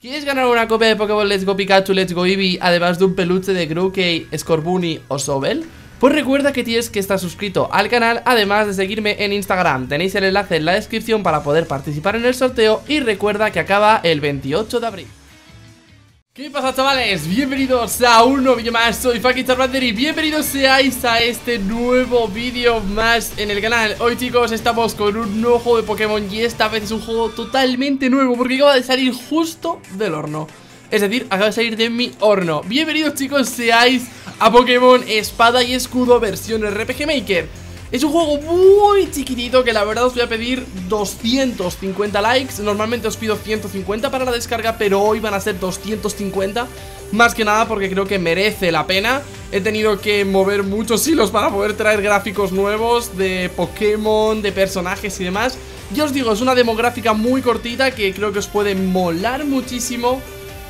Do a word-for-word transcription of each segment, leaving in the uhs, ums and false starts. ¿Quieres ganar una copia de Pokémon Let's Go Pikachu, Let's Go Eevee, además de un peluche de Grookey, Scorbunny o Sobble? Pues recuerda que tienes que estar suscrito al canal, además de seguirme en Instagram. Tenéis el enlace en la descripción para poder participar en el sorteo y recuerda que acaba el veintiocho de abril. ¿Qué pasa, chavales? Bienvenidos a un nuevo vídeo más, soy FackingCharmander y bienvenidos seáis a este nuevo vídeo más en el canal. Hoy, chicos, estamos con un nuevo juego de Pokémon y esta vez es un juego totalmente nuevo porque acaba de salir justo del horno. Es decir, acaba de salir de mi horno. Bienvenidos, chicos, seáis a Pokémon Espada y Escudo versión R P G Maker. Es un juego muy chiquitito que la verdad os voy a pedir doscientos cincuenta likes. Normalmente os pido ciento cincuenta para la descarga, pero hoy van a ser doscientos cincuenta. Más que nada porque creo que merece la pena. He tenido que mover muchos hilos para poder traer gráficos nuevos de Pokémon, de personajes y demás. Ya os digo, es una demográfica muy cortita que creo que os puede molar muchísimo.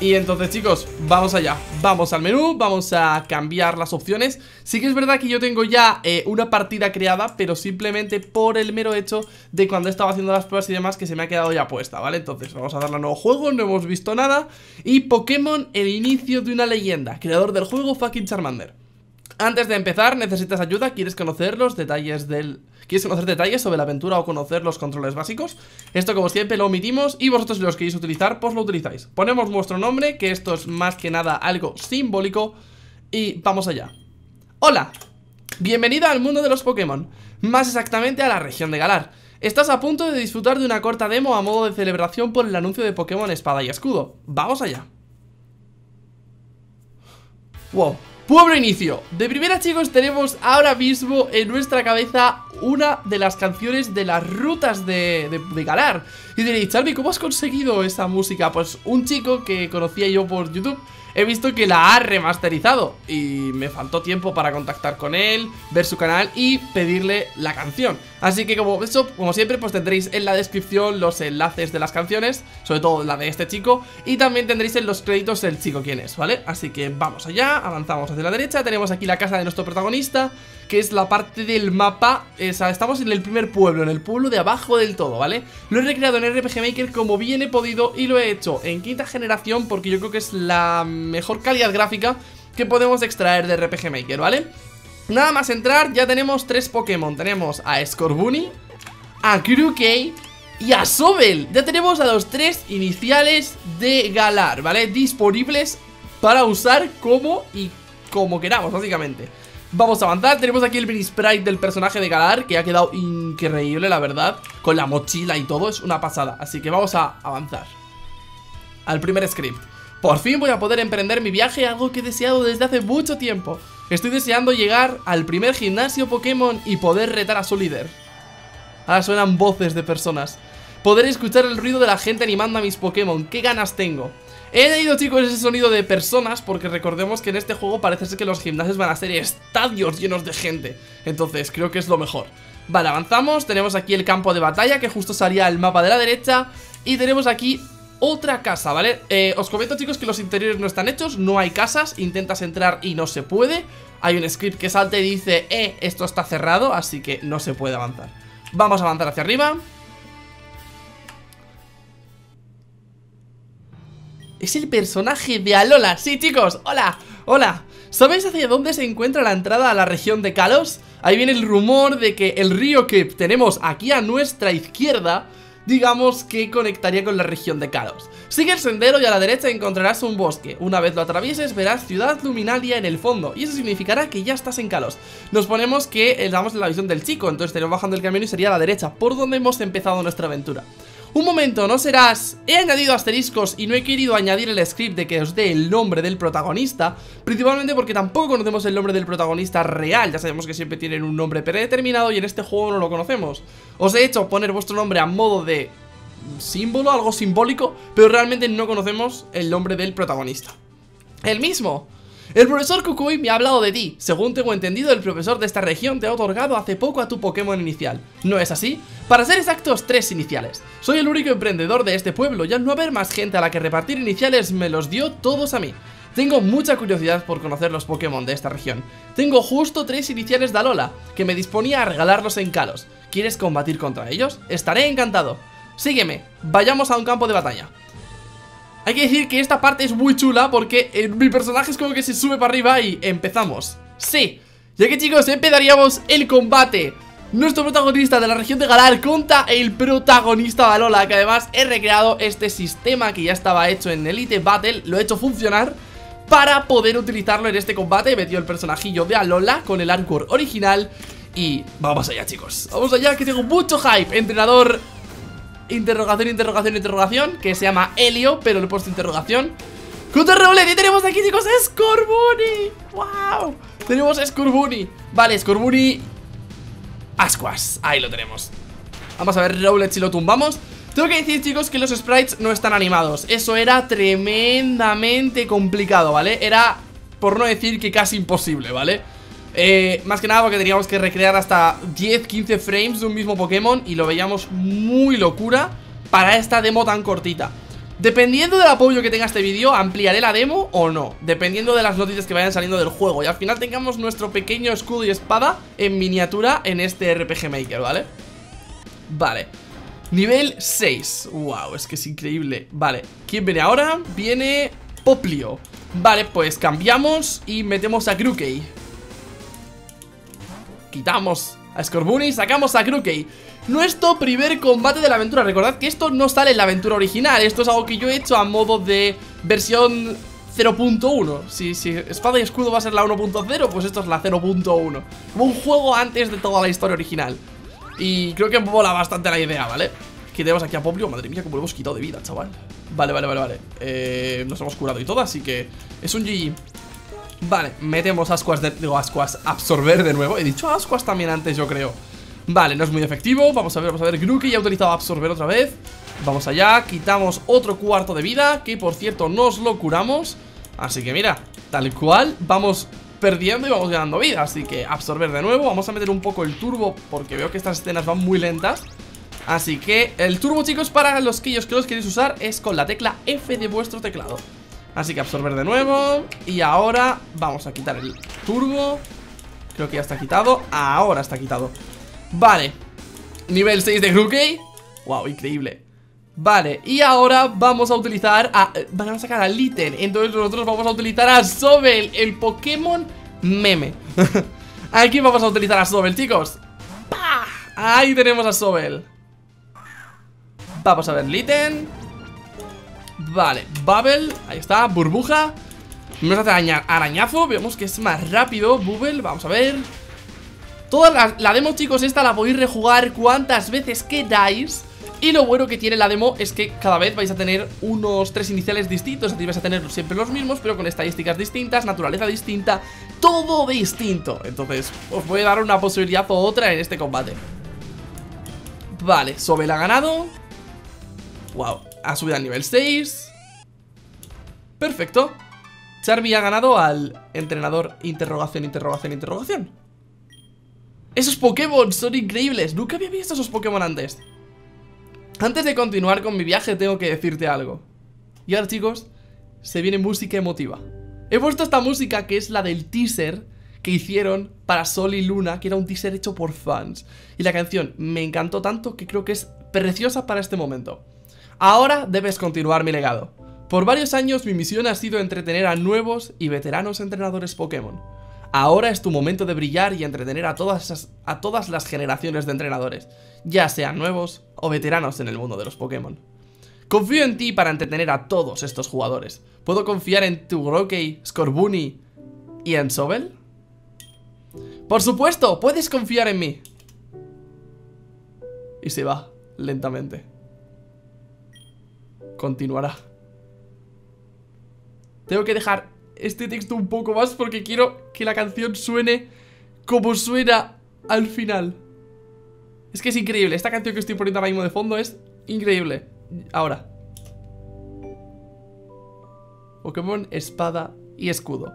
Y entonces, chicos, vamos allá. Vamos al menú, vamos a cambiar las opciones. Sí que es verdad que yo tengo ya eh, una partida creada, pero simplemente por el mero hecho de cuando estaba haciendo las pruebas y demás, que se me ha quedado ya puesta, ¿vale? Entonces vamos a darle a nuevo juego, no hemos visto nada. Y Pokémon, el inicio de una leyenda. Creador del juego, FackingCharmander. Antes de empezar, ¿necesitas ayuda? ¿Quieres conocer los detalles del... ¿Quieres conocer detalles sobre la aventura o conocer los controles básicos? Esto, como siempre, lo omitimos y vosotros, si los queréis utilizar, pues lo utilizáis. Ponemos vuestro nombre, que esto es más que nada algo simbólico, y vamos allá. ¡Hola! Bienvenida al mundo de los Pokémon, más exactamente a la región de Galar. Estás a punto de disfrutar de una corta demo a modo de celebración por el anuncio de Pokémon Espada y Escudo. ¡Vamos allá! ¡Wow! Pueblo inicio. De primera, chicos, tenemos ahora mismo en nuestra cabeza una de las canciones de las rutas de, de, de Galar. Y diréis, Charmi, ¿cómo has conseguido esa música? Pues un chico que conocía yo por YouTube, he visto que la ha remasterizado y me faltó tiempo para contactar con él, ver su canal y pedirle la canción. Así que como eso, como siempre, pues tendréis en la descripción los enlaces de las canciones, sobre todo la de este chico, y también tendréis en los créditos el chico quién es, ¿vale? Así que vamos allá, avanzamos hacia la derecha, tenemos aquí la casa de nuestro protagonista, que es la parte del mapa, esa, estamos en el primer pueblo, en el pueblo de abajo del todo, ¿vale? Lo he recreado en R P G Maker como bien he podido y lo he hecho en quinta generación porque yo creo que es la mejor calidad gráfica que podemos extraer de R P G Maker, ¿vale? Nada más entrar ya tenemos tres Pokémon, tenemos a Scorbunny, a Grookey y a Sobble. Ya tenemos a los tres iniciales de Galar, ¿vale? Disponibles para usar como y como queramos, básicamente. Vamos a avanzar, tenemos aquí el mini sprite del personaje de Galar, que ha quedado increíble, la verdad. Con la mochila y todo, es una pasada. Así que vamos a avanzar al primer script. Por fin voy a poder emprender mi viaje, algo que he deseado desde hace mucho tiempo. Estoy deseando llegar al primer gimnasio Pokémon y poder retar a su líder. Ahora suenan voces de personas. Poder escuchar el ruido de la gente animando a mis Pokémon, qué ganas tengo. He añadido, chicos, ese sonido de personas porque recordemos que en este juego parece ser que los gimnasios van a ser estadios llenos de gente. Entonces creo que es lo mejor. Vale, avanzamos, tenemos aquí el campo de batalla que justo salía el mapa de la derecha. Y tenemos aquí otra casa, ¿vale? Eh, os comento, chicos, que los interiores no están hechos, no hay casas. Intentas entrar y no se puede. Hay un script que salta y dice, eh, esto está cerrado, así que no se puede avanzar. Vamos a avanzar hacia arriba. Es el personaje de Alola, sí, chicos, hola, hola. ¿Sabéis hacia dónde se encuentra la entrada a la región de Kalos? Ahí viene el rumor de que el río que tenemos aquí a nuestra izquierda, digamos que conectaría con la región de Kalos. Sigue el sendero y a la derecha encontrarás un bosque. Una vez lo atravieses verás ciudad Luminalia en el fondo y eso significará que ya estás en Kalos. Nos ponemos que estamos en la visión del chico, entonces tenemos bajando el camino y sería a la derecha, por donde hemos empezado nuestra aventura. Un momento, no serás... He añadido asteriscos y no he querido añadir el script de que os dé el nombre del protagonista, principalmente porque tampoco conocemos el nombre del protagonista real. Ya sabemos que siempre tienen un nombre predeterminado y en este juego no lo conocemos. Os he hecho poner vuestro nombre a modo de símbolo, algo simbólico, pero realmente no conocemos el nombre del protagonista. El mismo... El profesor Kukui me ha hablado de ti. Según tengo entendido, el profesor de esta región te ha otorgado hace poco a tu Pokémon inicial. ¿No es así? Para ser exactos, tres iniciales. Soy el único emprendedor de este pueblo y al no haber más gente a la que repartir iniciales, me los dio todos a mí. Tengo mucha curiosidad por conocer los Pokémon de esta región. Tengo justo tres iniciales de Alola, que me disponía a regalarlos en Kalos. ¿Quieres combatir contra ellos? Estaré encantado. Sígueme, vayamos a un campo de batalla. Hay que decir que esta parte es muy chula porque eh, mi personaje es como que se sube para arriba y empezamos. Sí, ya que chicos empezaríamos el combate. Nuestro protagonista de la región de Galar contra el protagonista de Alola, que además he recreado este sistema que ya estaba hecho en Elite Battle, lo he hecho funcionar para poder utilizarlo en este combate. He metido el personajillo de Alola con el arcor original y vamos allá chicos, vamos allá que tengo mucho hype. Entrenador, interrogación, interrogación, interrogación, que se llama Helio, pero le he puesto interrogación. Contra Rowlet, y tenemos aquí chicos Scorbunny. ¡Wow! Tenemos Scorbunny. Vale, Scorbunny Ascuas, ahí lo tenemos. Vamos a ver Rowlet si lo tumbamos. Tengo que decir chicos que los sprites no están animados. Eso era tremendamente complicado, ¿vale? Era, por no decir que casi imposible, ¿vale? Eh, más que nada porque teníamos que recrear hasta diez, quince frames de un mismo Pokémon. Y lo veíamos muy locura para esta demo tan cortita. Dependiendo del apoyo que tenga este vídeo, ampliaré la demo o no, dependiendo de las noticias que vayan saliendo del juego. Y al final tengamos nuestro pequeño escudo y espada en miniatura en este R P G Maker, ¿vale? Vale, nivel seis, wow, es que es increíble. Vale, ¿quién viene ahora? Viene Poplio. Vale, pues cambiamos y metemos a Grookey. Quitamos a Scorbunny y sacamos a Grookey. Nuestro primer combate de la aventura. Recordad que esto no sale en la aventura original. Esto es algo que yo he hecho a modo de versión cero punto uno. Si, si Espada y Escudo va a ser la uno punto cero, pues esto es la cero punto uno. Como un juego antes de toda la historia original. Y creo que mola bastante la idea, ¿vale? Que tenemos aquí a Poplio. Madre mía, como lo hemos quitado de vida, chaval. Vale, vale, vale, vale. Eh, nos hemos curado y todo, así que es un G G. Vale, metemos ascuas, de, digo ascuas, absorber de nuevo. He dicho ascuas también antes, yo creo. Vale, no es muy efectivo. Vamos a ver, vamos a ver. Grookey ya ha utilizado absorber otra vez. Vamos allá, quitamos otro cuarto de vida, que por cierto nos lo curamos. Así que mira, tal cual, vamos perdiendo y vamos ganando vida. Así que absorber de nuevo. Vamos a meter un poco el turbo porque veo que estas escenas van muy lentas. Así que el turbo, chicos, para los que, ellos que los queréis usar, es con la tecla F de vuestro teclado. Así que absorber de nuevo. Y ahora vamos a quitar el turbo. Creo que ya está quitado. Ahora está quitado. Vale, nivel seis de Grookey. Wow, increíble. Vale, y ahora vamos a utilizar a... Van a sacar a Litten. Entonces nosotros vamos a utilizar a Sobble, el Pokémon meme. Aquí vamos a utilizar a Sobble, chicos. ¡Pah! Ahí tenemos a Sobble. Vamos a ver Litten. Vale, Bubble, ahí está, burbuja. Nos hace araña, arañazo, vemos que es más rápido. Bubble, vamos a ver. Toda la, la demo, chicos, esta la podéis rejugar cuantas veces queráis. Y lo bueno que tiene la demo es que cada vez vais a tener unos tres iniciales distintos. Aquí vais a tener siempre los mismos, pero con estadísticas distintas, naturaleza distinta, todo distinto. Entonces, os voy a dar una posibilidad o otra en este combate. Vale, Sobble ha ganado. Wow. Ha subido al nivel seis. Perfecto. Charmy ha ganado al entrenador. Interrogación, interrogación, interrogación. Esos Pokémon son increíbles. Nunca había visto esos Pokémon antes. Antes de continuar con mi viaje tengo que decirte algo. Y ahora chicos, se viene música emotiva. He puesto esta música que es la del teaser que hicieron para Sol y Luna, que era un teaser hecho por fans. Y la canción me encantó tanto que creo que es preciosa para este momento. Ahora debes continuar mi legado. Por varios años mi misión ha sido entretener a nuevos y veteranos entrenadores Pokémon. Ahora es tu momento de brillar y entretener a todas, esas, a todas las generaciones de entrenadores, ya sean nuevos o veteranos en el mundo de los Pokémon. Confío en ti para entretener a todos estos jugadores. ¿Puedo confiar en tu Grookey, Scorbunny y en Sobble? ¡Por supuesto! ¡Puedes confiar en mí! Y se va, lentamente. Continuará. Tengo que dejar este texto un poco más porque quiero que la canción suene como suena al final. Es que es increíble. Esta canción que estoy poniendo ahora mismo de fondo es increíble. Ahora. Pokémon Espada y Escudo.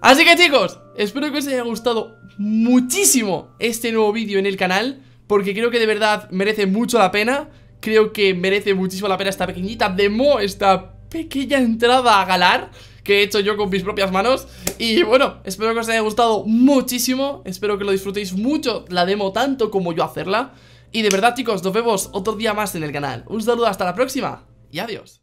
Así que chicos, espero que os haya gustado muchísimo este nuevo vídeo en el canal, porque creo que de verdad merece mucho la pena. Creo que merece muchísimo la pena esta pequeñita demo, esta pequeña entrada a Galar que he hecho yo con mis propias manos. Y bueno, espero que os haya gustado muchísimo, espero que lo disfrutéis mucho, la demo tanto como yo hacerla. Y de verdad chicos, nos vemos otro día más en el canal. Un saludo, hasta la próxima y adiós.